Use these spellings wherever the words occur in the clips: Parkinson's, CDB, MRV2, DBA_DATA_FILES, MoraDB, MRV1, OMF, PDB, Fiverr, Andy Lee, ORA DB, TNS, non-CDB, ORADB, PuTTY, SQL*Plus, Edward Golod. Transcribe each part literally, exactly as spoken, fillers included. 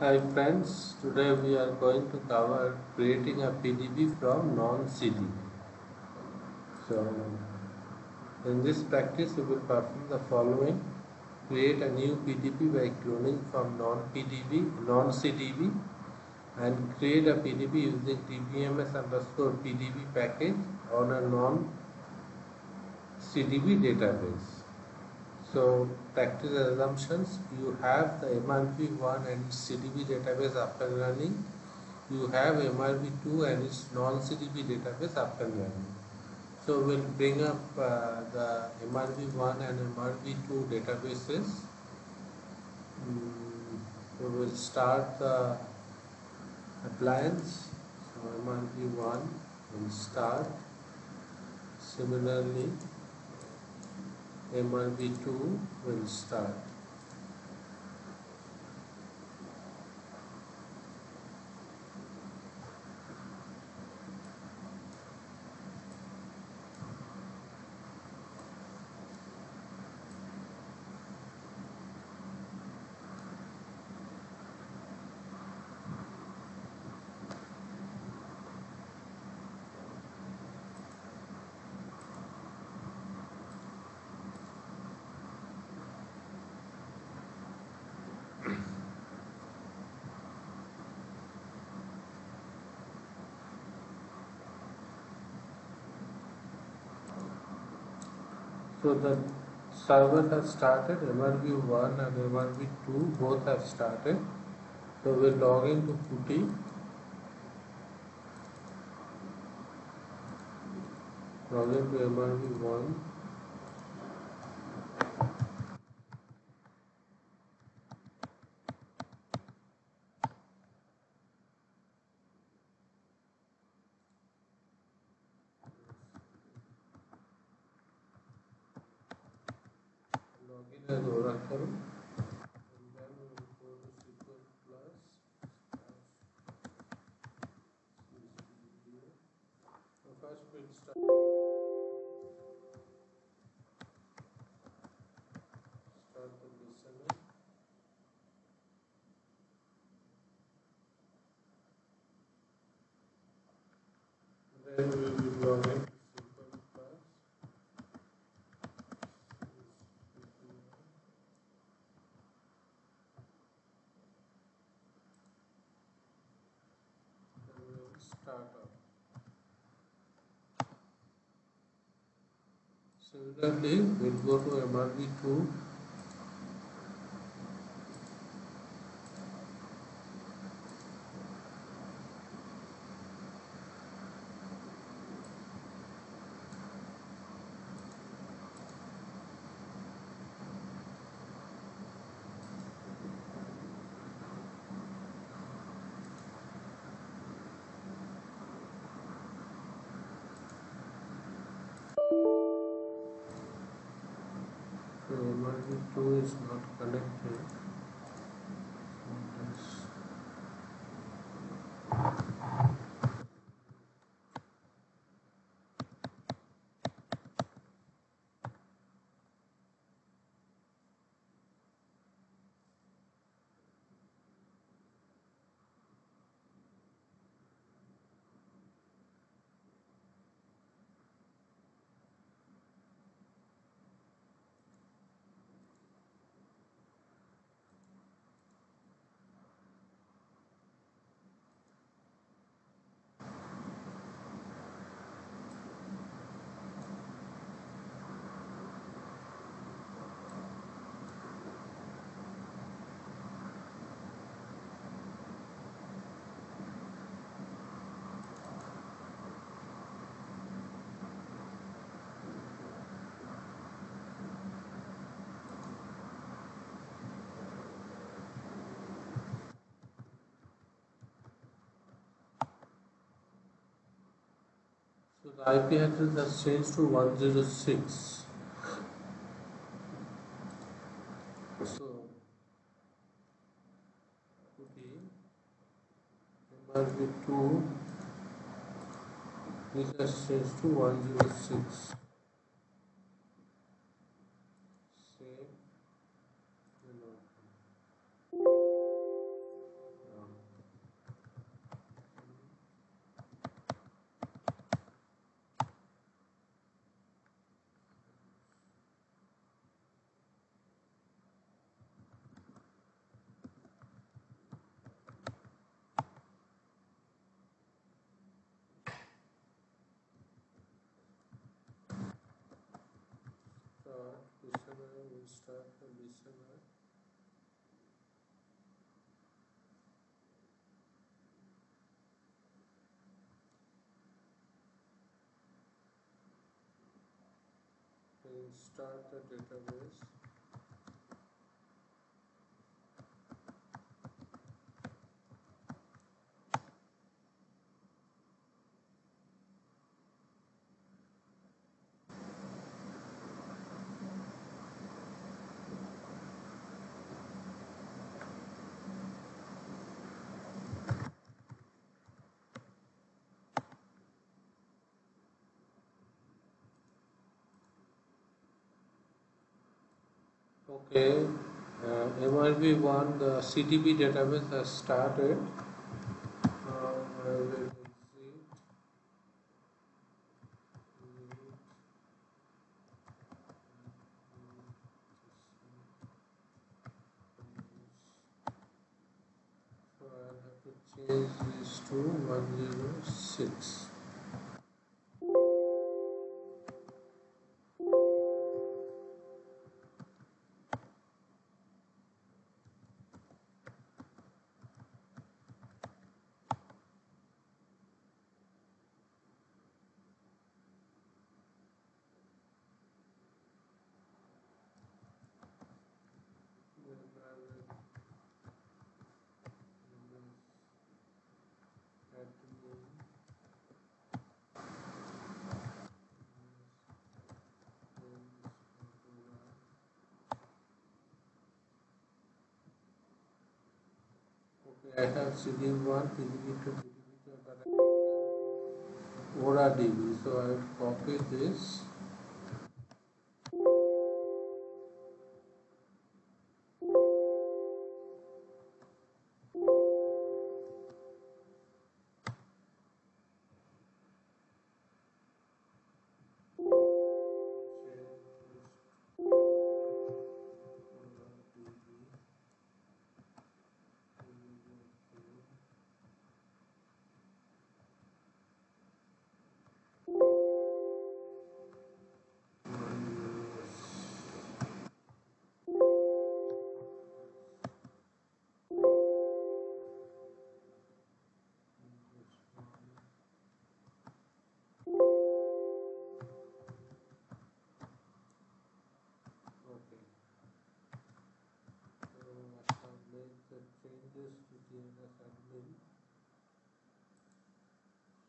Hi friends, today we are going to cover creating a P D B from non-C D B. So, in this practice we will perform the following. Create a new P D B by cloning from non-P D B, non-C D B, and create a P D B using D B M S underscore P D B package on a non-C D B database. So, practice assumptions: you have the M R V one and its C D B database up and running. You have M R V two and its non-C D B database up and running. So, we will bring up uh, the M R V one and M R V two databases. Mm, we will start the appliance. So, M R V one will start. Similarly, M R V two will start. So the server has started. M R V one and M R V two both have started. So we log in to PuTTY. Log in to M R V one. As Oracle, and then we will go to S Q L Plus C D B. So first we will start start the listener. Then we will log in. Similarly, we will go to M R V two. M R V two is not connected. So the I P address has changed to one oh six. So okay, M R V two, this has changed to one oh six. Save. camera will start the listener. We'll start the database. Okay, uh, M R V one, the C D B database has started. Uh, I will exit. So I have to change this to one zero six. I have C D M one, P D B to P D B, O R A D B, so I will copy this.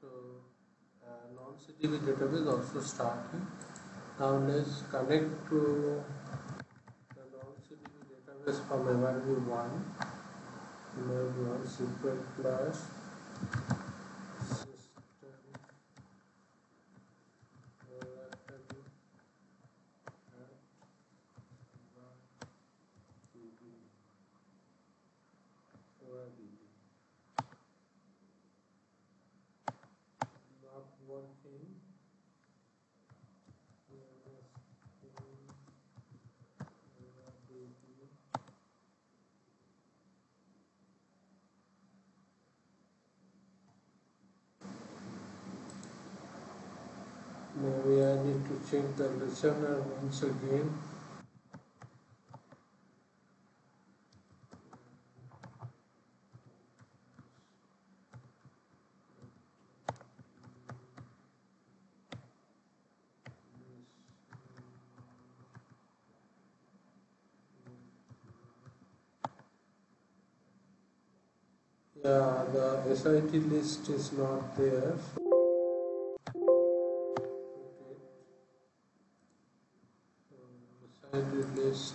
So uh, non-C D B database also started. Now let's connect to the non-C D B database from M R V one. M R V one SQL class system ORADB at O R A D B. One thing, maybe I need to check the listener once again. Yeah, the S I T list is not there. Okay. So S I T list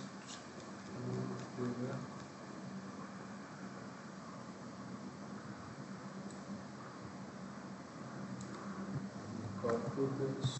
here. Copy this.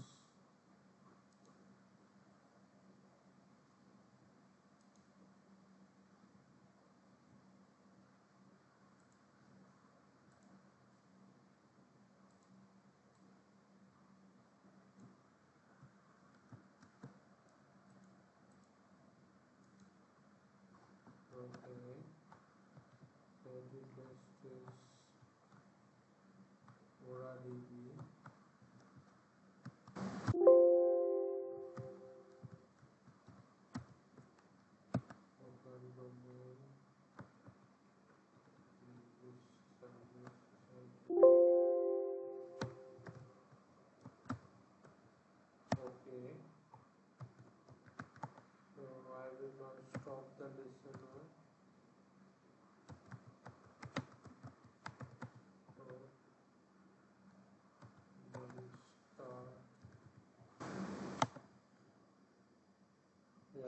O R A D B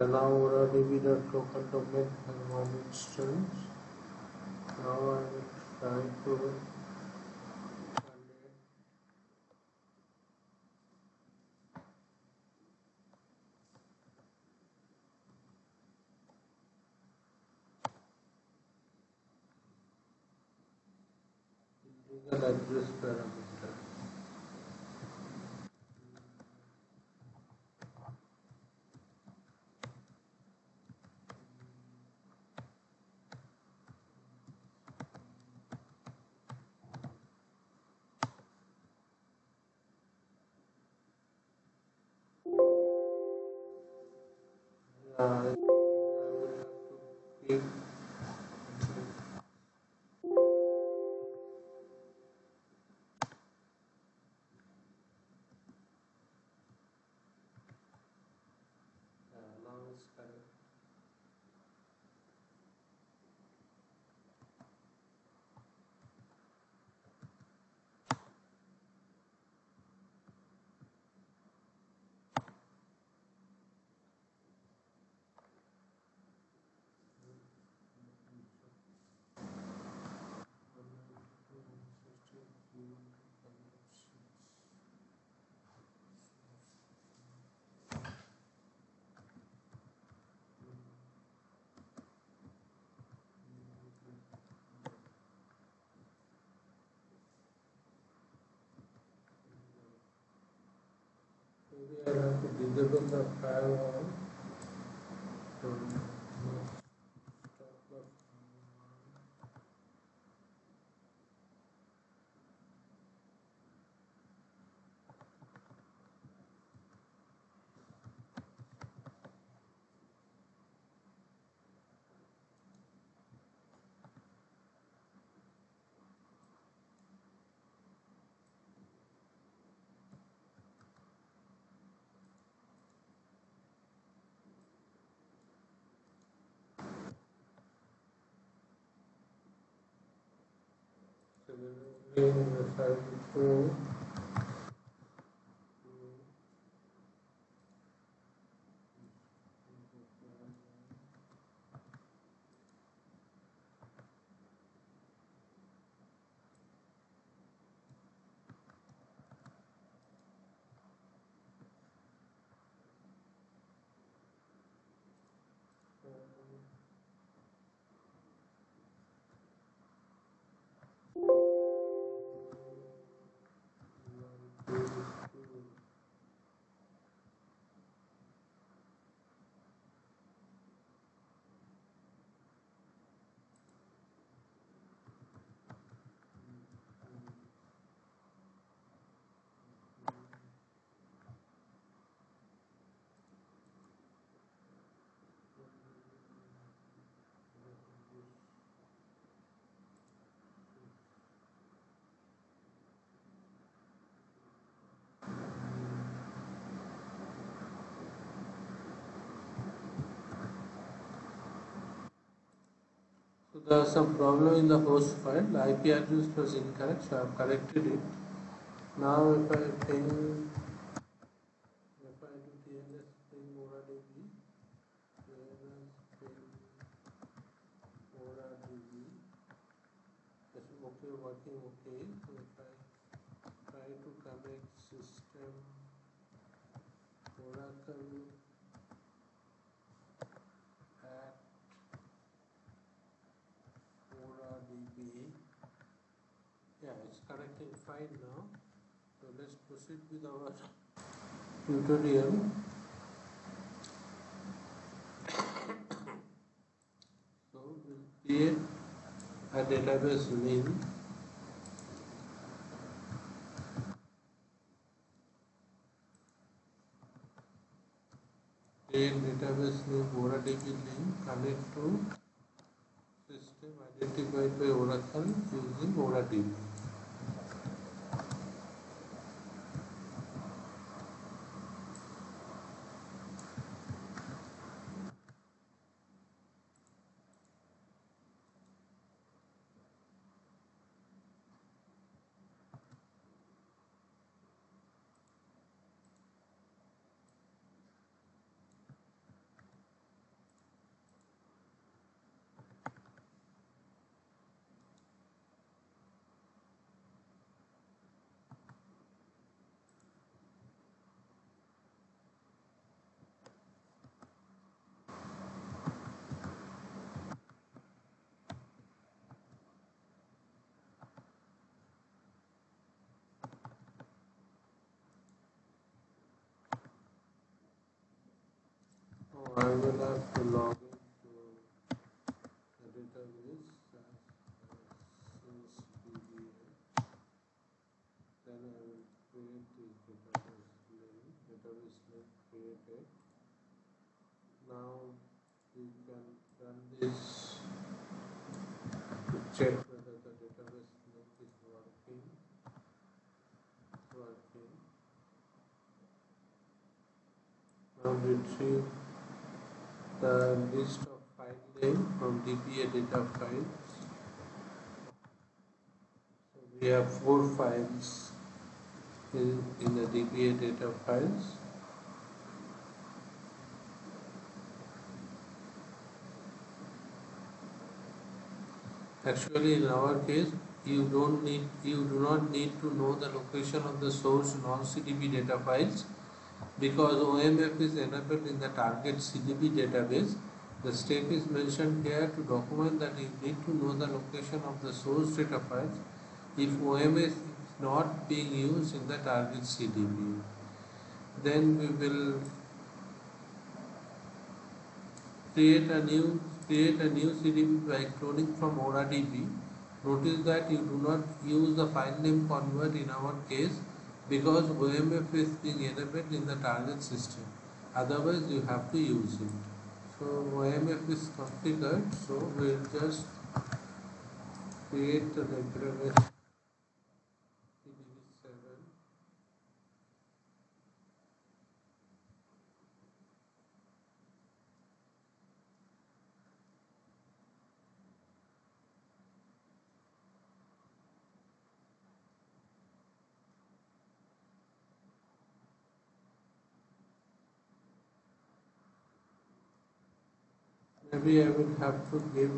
allow O R A D B the token document as one instance. Now I will try to illegal address parameter. I will have to pick I have to disable the firewall to stop the firewall. There is some problem in the host file. The I P address was incorrect, so I have corrected it. Now, if I ping, if I do T N S ping MoraDB, T N S ping MoraDB, this is okay, working okay. So if I try to connect system Oracle at O R A D B. Yeah, it's correcting fine now. So let's proceed with our tutorial. So we'll create a database name. Create database name O R A D B name. Connect to system identified by Oracle using O R A D B. I will have to log in to the database as D B A. Then I will create this database name, database name created. Now we can run this to check whether the database name is working. Working. Now retrieve the list of file name from D B A data files. So we have four files in, in the D B A data files. Actually, in our case, you don't need you do not need to know the location of the source non-C D B data files, because O M F is enabled in the target C D B database. The step is mentioned here to document that you need to know the location of the source data files if O M F is not being used in the target C D B. Then we will create a new create a new C D B by cloning from O R A D B. Notice that you do not use the file name convert in our case, because O M F is being enabled in the target system, otherwise you have to use it. So O M F is configured, so we will just create the database P D B seven. Maybe I will have to give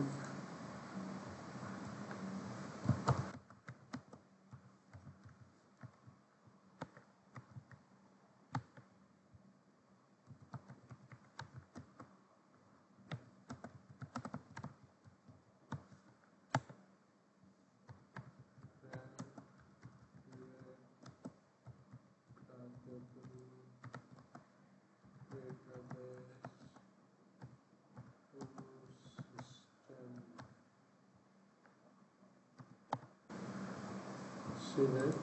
There.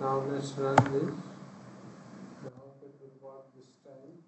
Now let's run this. I hope it will work this time.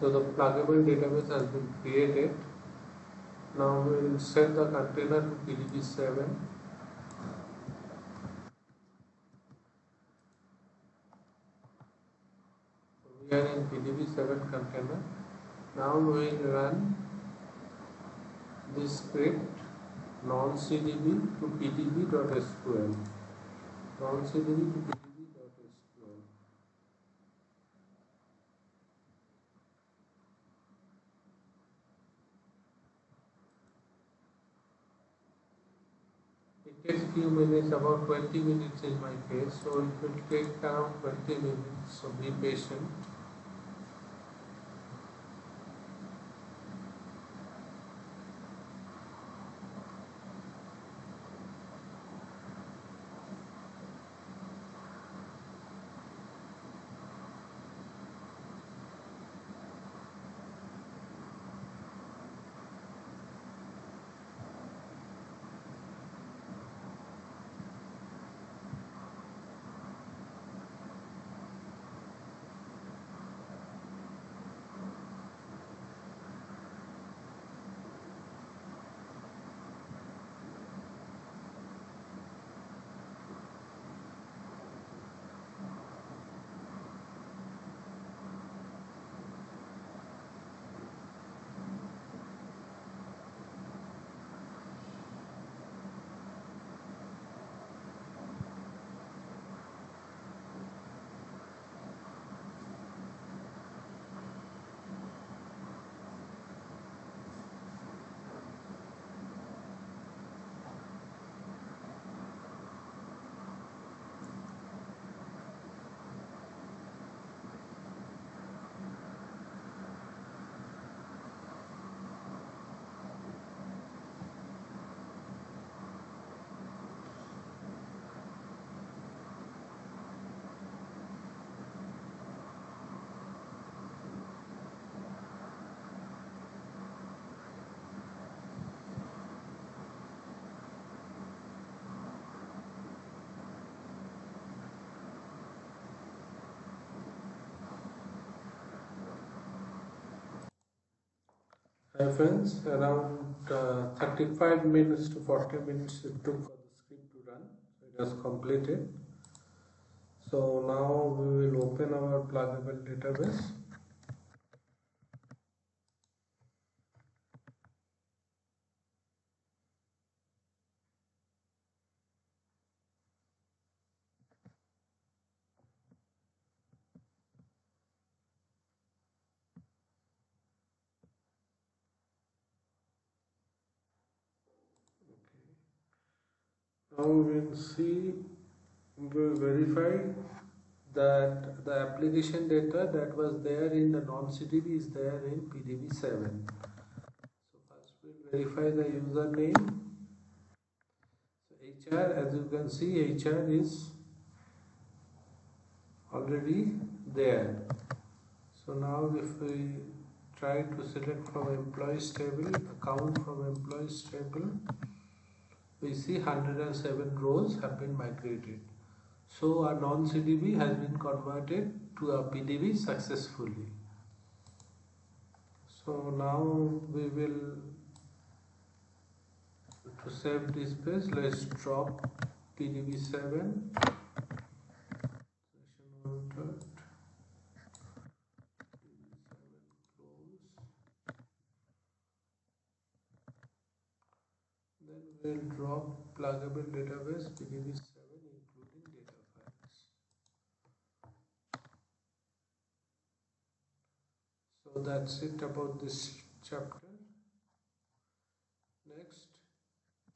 So the pluggable database has been created. Now we will set the container to P D B seven. We are in P D B seven container. Now we will run this script non-C D B to p d b dot s q l. non-C D B to p d b. few minutes, about twenty minutes in my case, so it will take around twenty minutes, so be patient. Hi friends, around uh, thirty-five minutes to forty minutes it took for the script to run, so it has completed. So now we will open our pluggable database. Now we will see, we will verify that the application data that was there in the non C D B is there in P D B seven. So first we will verify the username. So H R, as you can see, H R is already there. So now if we try to select from employees table, account from employees table, we see one hundred seven rows have been migrated. So our non C D B has been converted to a P D B successfully. So now we will, to save this page, let's drop P D B seven. We'll drop pluggable database P D B seven including data files. So that's it about this chapter. Next,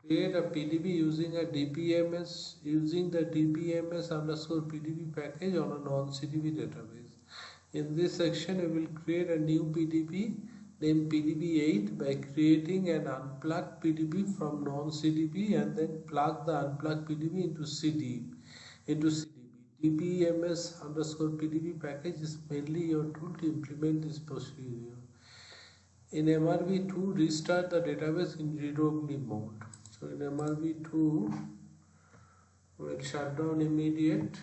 create a P D B using a D B M S using the D B M S underscore P D B package on a non C D B database. In this section, we will create a new P D B named P D B eight by creating an unplugged P D B from non C D B and then plug the unplugged P D B into C D B. Into C D B. D B M S underscore P D B package is mainly your tool to implement this procedure. In M R V two, restart the database in read-only mode. So in M R V two, we'll shut down immediate.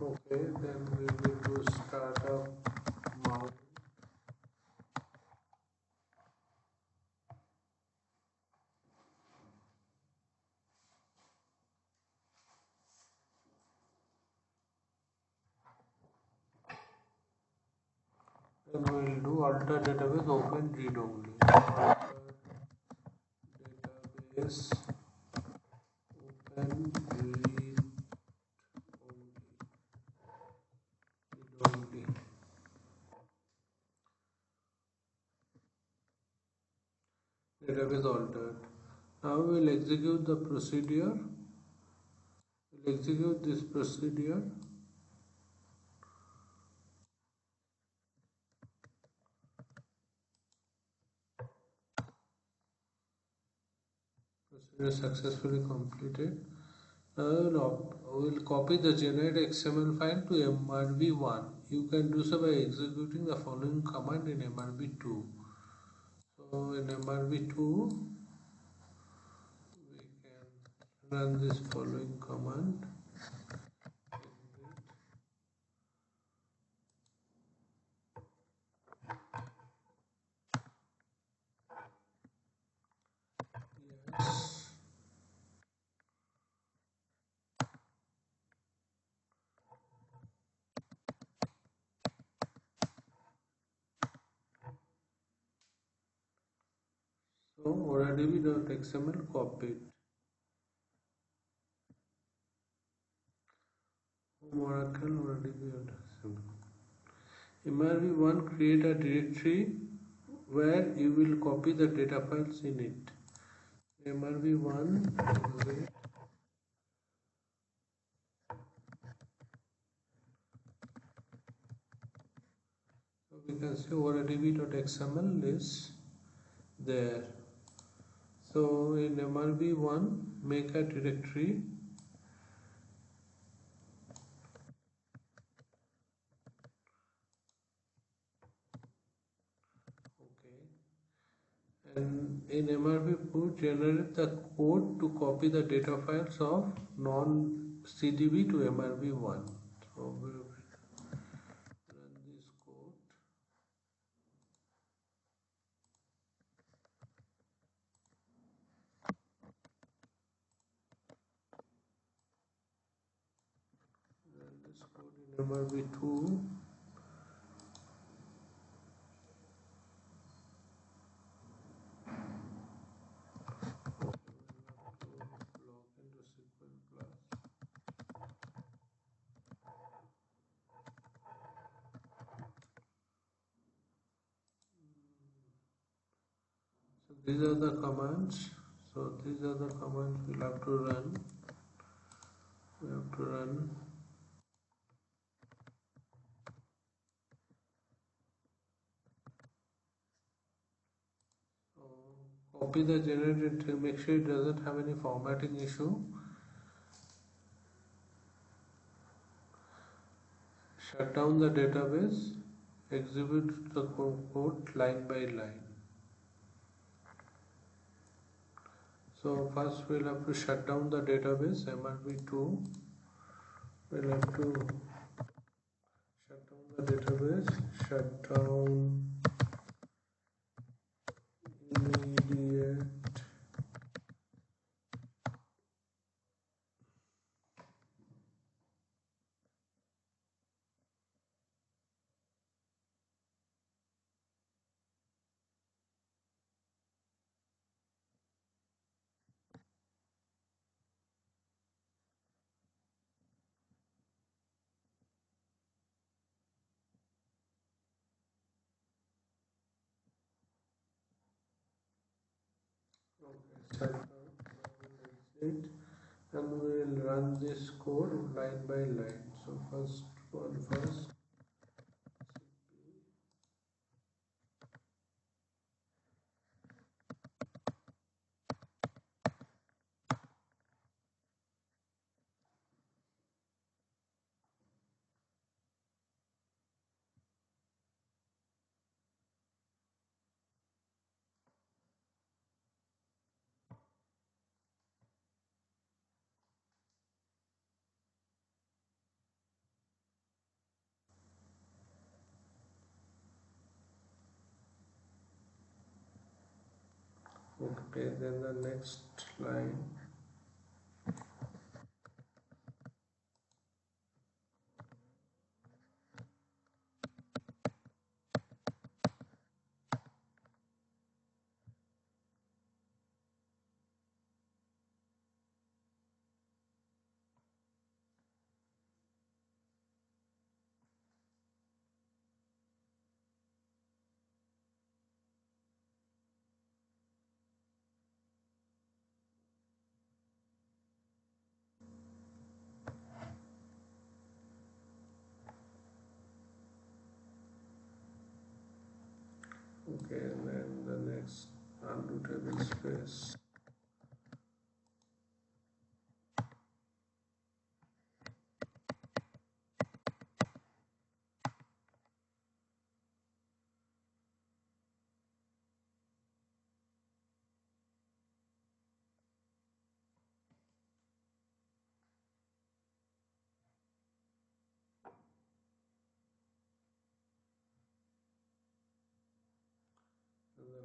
Okay, then we will do startup mount. Then we will do alter database open G W. Alter database open G W. Database altered. Now we will execute the procedure. We'll execute this procedure. Procedure successfully completed. Now we'll copy the generated X M L file to M R V one. You can do so by executing the following command in M R V two. So in M R V two, run this following command. Yes. So O R A D B dot X M L copied. Oracle O R A D B. M R V one create a directory where you will copy the data files in it. M R V one create so we can see O R A D B dot X M L is there. So in M R V one make a directory and in M R V two generate the code to copy the data files of non C D B to M R V one. So we will run this code. Run this code in M R V two. These are the commands. So these are the commands we'll have to run. We have to run. So copy the generated entry. Make sure it doesn't have any formatting issue. Shut down the database. Execute the code line by line. So first we'll have to shut down the database M R V two. We'll have to shut down the database. Shut down immediate. And we will run this code line by line. So first one first. Okay, then the next line. Okay, and then the next undo table space.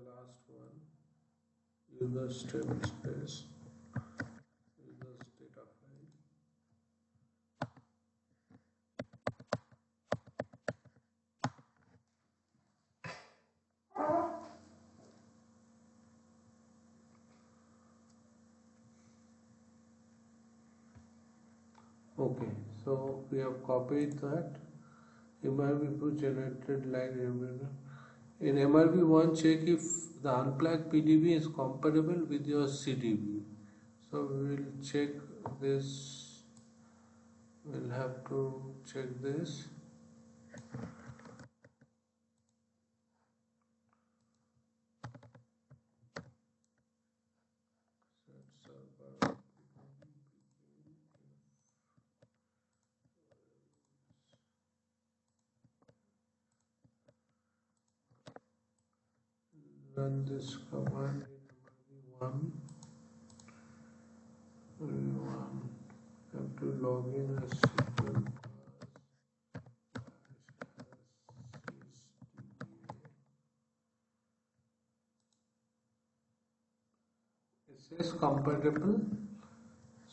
Last one, users table space, users data file. Okay, so we have copied that. M R V two generated line remover. In M R V one, check if the unplugged P D B is compatible with your C D B. So we will check this. We'll have to check this. Run this command in M R V one. Have to log in as S Q L pass. It says compatible,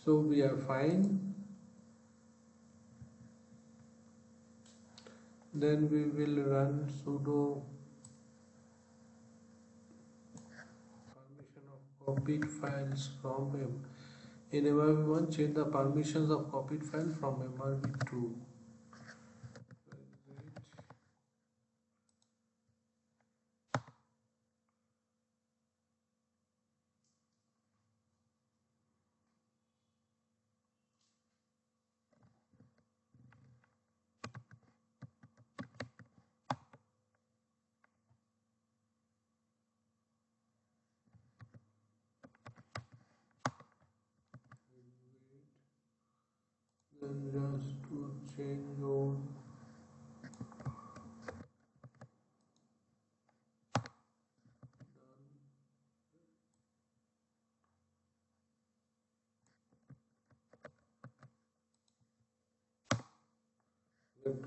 so we are fine. Then we will run sudo copied files from M. In M R V one, change the permissions of copied file from M R V two. And just to change all.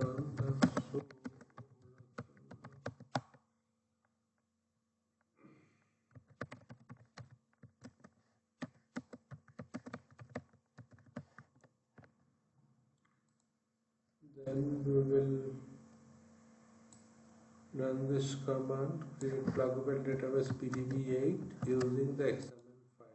Done. Done. So then we will run this command, create pluggable database P D B eight using the X M L file.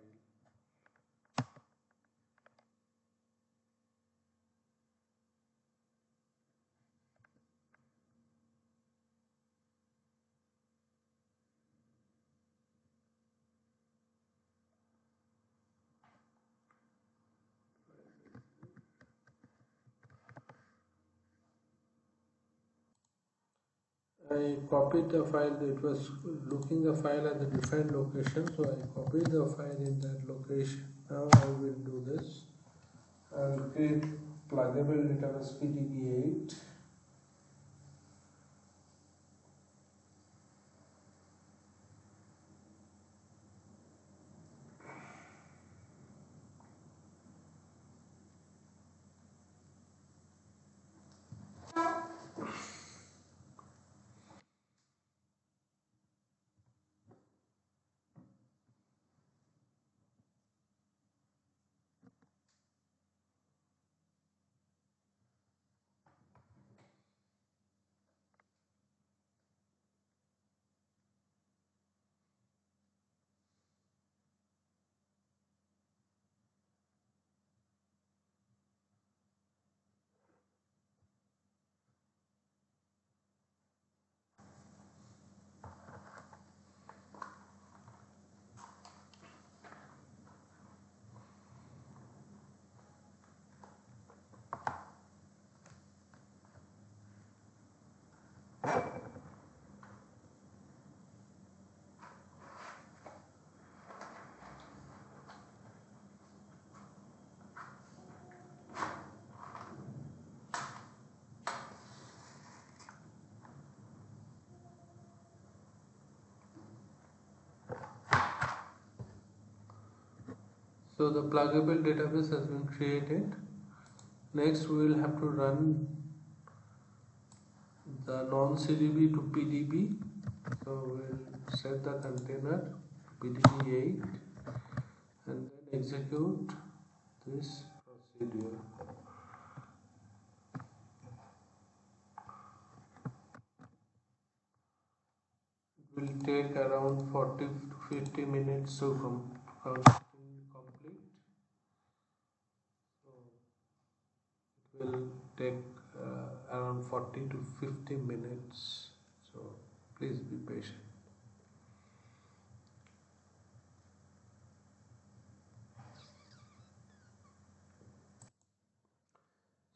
I copied the file. It was looking the file at the defined location, so I copied the file in that location. Now I will do this. I will create pluggable database P D B eight. So the pluggable database has been created. Next we will have to run the non-C D B to P D B. So we'll set the container P D B eight and then execute this procedure. It will take around forty to fifty minutes to complete. Will take uh, around forty to fifty minutes, so please be patient.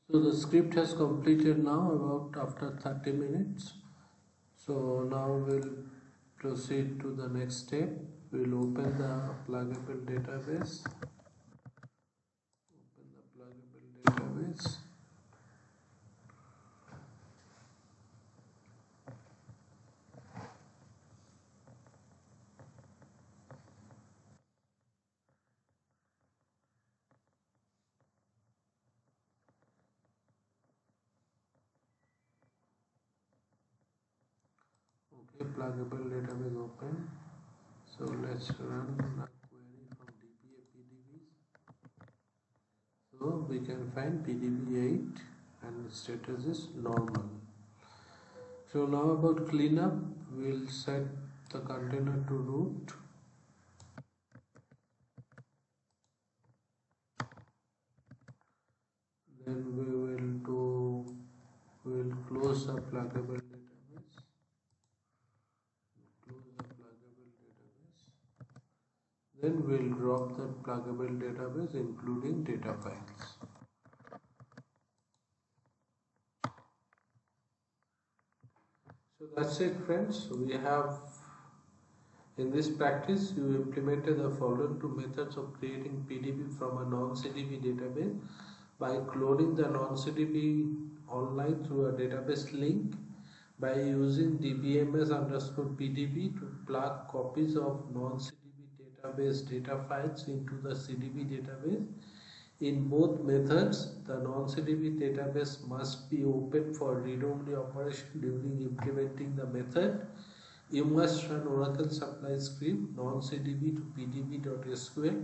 So the script has completed now about after thirty minutes. So now we'll proceed to the next step. We'll open the pluggable database. Open the pluggable database. Pluggable database open. So let's run a query from D B A P D Bs. So we can find P D B eight and the status is normal. So now about cleanup, we'll set the container to root. Then we will do we will close the pluggable database. Then we'll drop the pluggable database including data files. So that's it, friends. We have in this practice you implemented the following two methods of creating P D B from a non-C D B database by cloning the non-C D B online through a database link, by using D B M S underscore P D B to plug copies of non-C D B database data files into the C D B database. In both methods, the non-C D B database must be open for read-only operation during implementing the method. You must run Oracle Supply Script non-C D B to P D B dot S Q L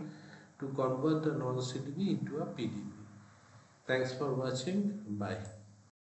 to convert the non-C D B into a P D B. Thanks for watching. Bye.